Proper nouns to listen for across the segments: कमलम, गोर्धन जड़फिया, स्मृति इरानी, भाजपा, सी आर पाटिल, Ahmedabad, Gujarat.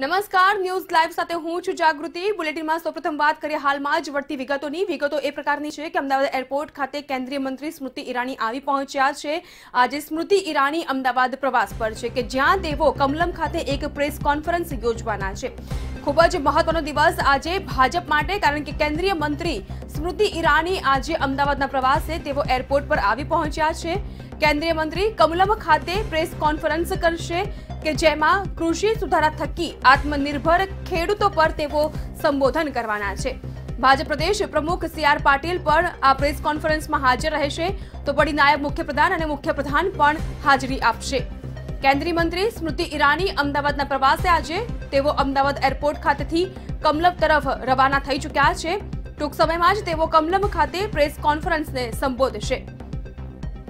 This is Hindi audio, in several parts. नमस्कार न्यूज लाइव साथे हूं छु जागृति। बुलेटिन में सर्वप्रथम बात करिए हाल में ज वड़ती विगतोनी। विगतो ए प्रकारनी छे के अमदावाद एरपोर्ट खाते केंद्रीय मंत्री स्मृति इरानी आवी पहोंच्या छे। आज स्मृति इरानी अमदावाद प्रवास पर छे के ज्यां देवो कमलम खाते एक प्रेस कॉन्फरन्स योजवाना छे। खूब ज महत्वनो दिवस आज भाजप माटे, कारण के केंद्रीय मंत्री स्मृति इरानी आज अमदावादना प्रवासे तेवो एरपोर्ट पर आवी पहोंच्या छे। केंद्रीय मंत्री कमलम खाते प्रेस कॉन्फरन्स करशे के जेमा कृषि सुधारा थकी आत्मनिर्भर खेडूतो पर तेवो संबोधन करवाना छे। भाजपा प्रदेश प्रमुख सी आर पाटिल पण आ प्रेस कॉन्फरन्स में हाजर रहेशे, तो वडी नायब मुख्यप्रधान अने मुख्यप्रधान पण हाजरी आपशे। केंद्रीय मंत्री स्मृति इरानी अमदावादना प्रवासे आजे तेवो अमदावाद एरपोर्ट खातेथी कमलम तरफ रवाना थई चुक्या छे। टूंक समयमां ज तेवो कमलम खाते प्रेस कॉन्फरन्सने संबोधशे।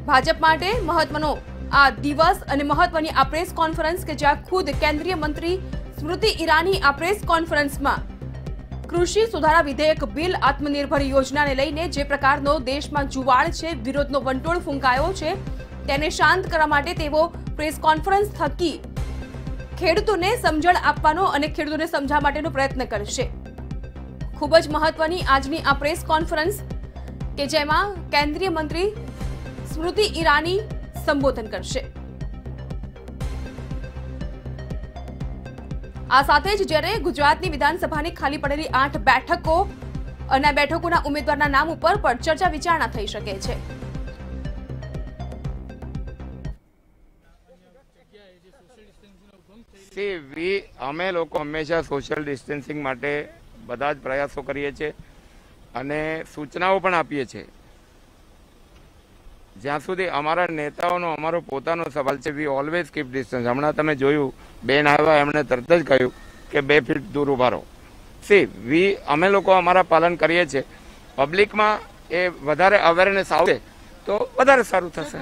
भाजप माटे महत्वनो आ दिवस अने महत्वनी आ प्रेस कॉन्फरन्स के ज्यां खुद केंद्रीय मंत्री स्मृति इरानी आ प्रेस कॉन्फरन्स में कृषि सुधारा विधेयक बिल आत्मनिर्भर योजना ने लईने जे प्रकारनो देश में जुवाड़ छे, विरोधनो वंटोळ फूंकायो छे, तेने शांत करवा माटे तेवो प्रेस कॉन्फरन्स थकी खेडूतोने समझण आपवानो अने खेडूतोने समझावा माटेनो प्रयत्न करशे। खूब ज महत्वनी आजनी आ प्रेस कॉन्फरन्स के जेमां केंद्रीय मंत्री स्मृति इरानी संबोधन करशे। आ साथे ज ज्यारे गुजरातनी विधानसभानी खाली पड़ेली 8 बैठको अने बैठकोना उम्मीदवारना नाम उपर पर चर्चा विचारणा थई शके छे। अमे लोको हमेशा सोशल डिस्टन्सिंग माटे बधा ज प्रयासों करीए छे अने सूचनाओ पण आपीए छे। ज्यां सुधी अमारा नेताओनो अमारो पोतानो सवाल छे, वी ऑलवेज कीप डिस्टन्स। हमणां तमे जोयुं बेन आव्या, एमणे तरत ज कह्युं के 2 फीट दूर ऊभा रहो। सी वी अमे लोको अमारा पालन करीए छे। पब्लिकमां ए वधारे अवेरनेस आवशे तो वधारे सारुं थशे।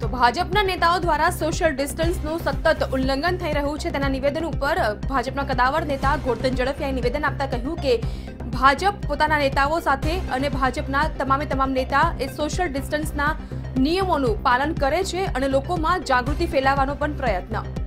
तो भाजपना नेताओं द्वारा सोशल डिस्टन्सनुं सतत उल्लंघन थई रह्युं छे, तेना निवेदन पर भाजपना कदावर नेता गोर्धन जड़फियाए निवेदन आपता कह्युं के भाजप पोताना नेताओं साथे अने भाजपना तमामे तमाम नेता ए सोशल डिस्टन्सना नियमोनुं पालन करे छे अने लोकोमां जागृति फैलाववानो पण प्रयत्न